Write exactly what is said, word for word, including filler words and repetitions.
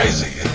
crazy.